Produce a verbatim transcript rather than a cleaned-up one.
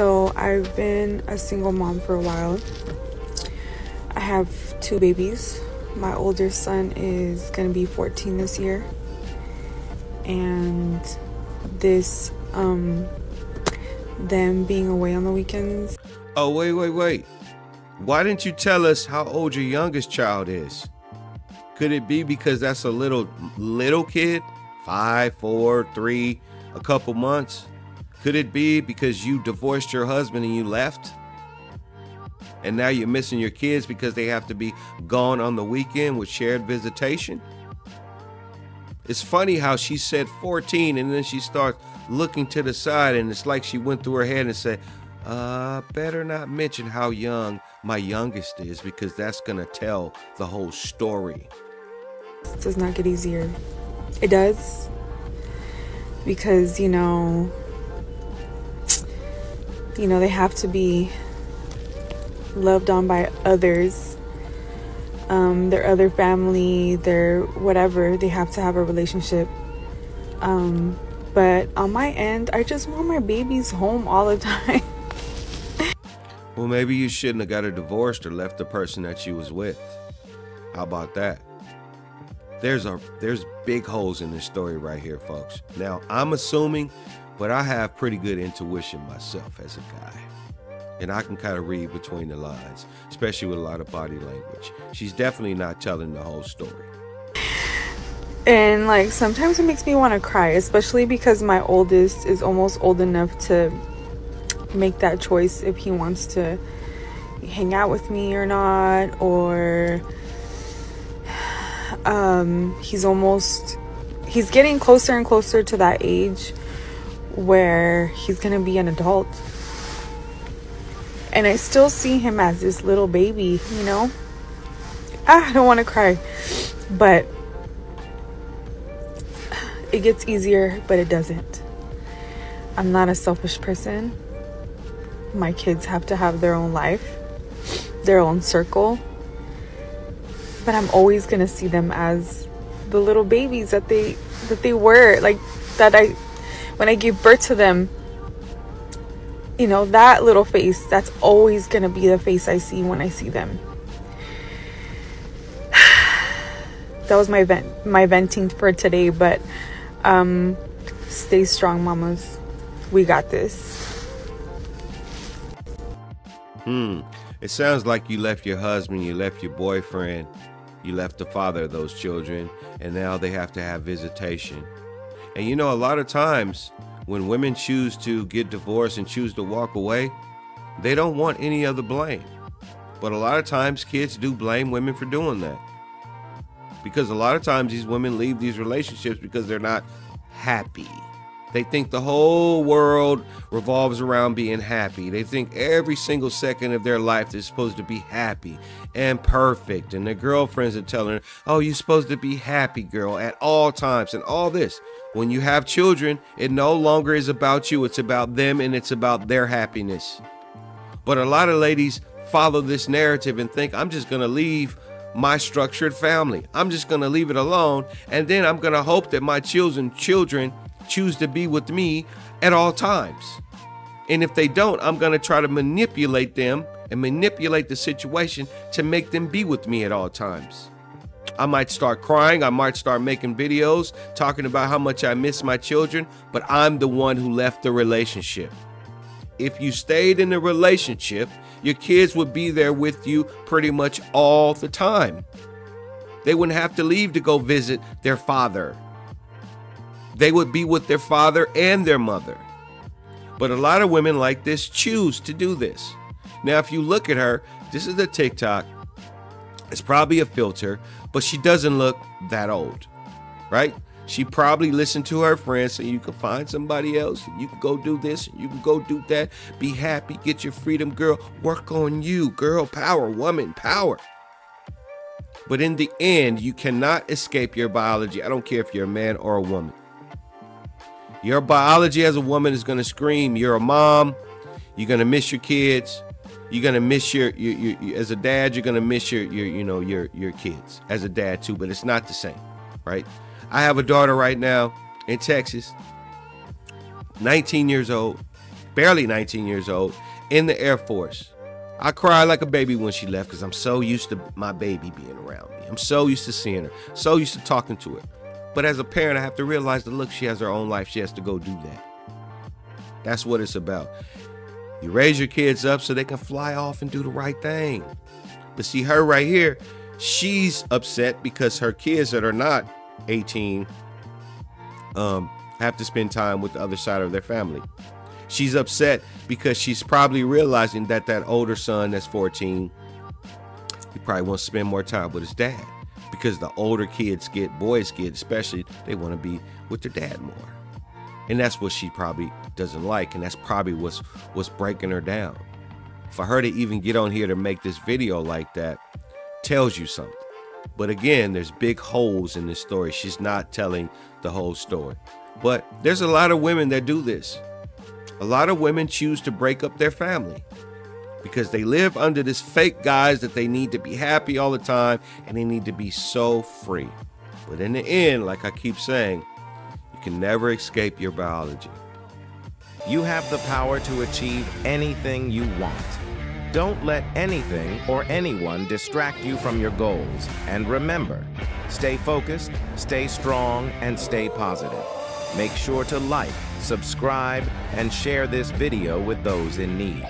So I've been a single mom for a while. I have two babies. My older son is gonna be fourteen this year, and this um them being away on the weekends. Oh, wait, wait, wait. Why didn't you tell us how old your youngest child is? Could it be because that's a little little kid? Five, four, three, a couple months? Could it be because you divorced your husband and you left? And now you're missing your kids because they have to be gone on the weekend with shared visitation? It's funny how she said fourteen and then she starts looking to the side, and it's like she went through her head and said, uh, better not mention how young my youngest is, because that's gonna tell the whole story. It does not get easier. It does, because, you know, you know, they have to be loved on by others, um, their other family, their whatever. They have to have a relationship. Um, but on my end, I just want my babies home all the time. Well, maybe you shouldn't have got her divorced or left the person that she was with. How about that? There's a there's big holes in this story right here, folks. Now, I'm assuming, but I have pretty good intuition myself as a guy. And I can kind of read between the lines, especially with a lot of body language. She's definitely not telling the whole story. And like, sometimes it makes me want to cry, especially because my oldest is almost old enough to make that choice if he wants to hang out with me or not, or um, he's almost, he's getting closer and closer to that age where he's going to be an adult. And I still see him as this little baby, you know? Ah, I don't want to cry. But it gets easier, but it doesn't. I'm not a selfish person. My kids have to have their own life, their own circle. But I'm always going to see them as the little babies that they that they were. Like, that I, when I gave birth to them, you know, that little face, that's always going to be the face I see when I see them. That was my vent, my venting for today, but um, stay strong, mamas. We got this. Hmm. It sounds like you left your husband, you left your boyfriend, you left the father of those children, and now they have to have visitation. And you know, a lot of times, when women choose to get divorced and choose to walk away, they don't want any other blame. But a lot of times kids do blame women for doing that. Because a lot of times these women leave these relationships because they're not happy. They think the whole world revolves around being happy. They think every single second of their life is supposed to be happy and perfect. And their girlfriends are telling her, oh, you're supposed to be happy, girl, at all times and all this. When you have children, it no longer is about you. It's about them, and it's about their happiness. But a lot of ladies follow this narrative and think, I'm just going to leave my structured family. I'm just going to leave it alone. And then I'm going to hope that my children, children choose to be with me at all times. And if they don't, I'm going to try to manipulate them and manipulate the situation to make them be with me at all times. I might start crying. I might start making videos talking about how much I miss my children, but I'm the one who left the relationship. If you stayed in the relationship, your kids would be there with you pretty much all the time. They wouldn't have to leave to go visit their father. They would be with their father and their mother. But a lot of women like this choose to do this. Now, if you look at her, this is a TikTok. It's probably a filter, but she doesn't look that old, right? She probably listened to her friends, so you can find somebody else. You can go do this. You can go do that. Be happy. Get your freedom, girl. Work on you, girl. Power, woman, power. But in the end, you cannot escape your biology. I don't care if you're a man or a woman. Your biology as a woman is going to scream, you're a mom. You're going to miss your kids. You're gonna miss your, your, your, your, as a dad, you're gonna miss your, your, you know, your, your kids as a dad too, but it's not the same, right? I have a daughter right now in Texas, nineteen years old. barely nineteen years old, in the Air Force. I cried like a baby when she left because I'm so used to my baby being around me. I'm so used to seeing her, so used to talking to her. But as a parent, I have to realize that, look, she has her own life. She has to go do that. That's what it's about. You raise your kids up so they can fly off and do the right thing. But see her right here, she's upset because her kids that are not eighteen um, have to spend time with the other side of their family. She's upset because she's probably realizing that that older son that's fourteen, he probably wants to spend more time with his dad, because the older kids get, boys get especially, they want to be with their dad more. And that's what she probably doesn't like, and that's probably what's, what's breaking her down. For her to even get on here to make this video like that tells you something. But again, there's big holes in this story. She's not telling the whole story. But there's a lot of women that do this. A lot of women choose to break up their family because they live under this fake guise that they need to be happy all the time and they need to be so free. But in the end, like I keep saying, you can never escape your biology. You have the power to achieve anything you want. Don't let anything or anyone distract you from your goals. And remember, stay focused, stay strong, and stay positive. Make sure to like, subscribe, and share this video with those in need.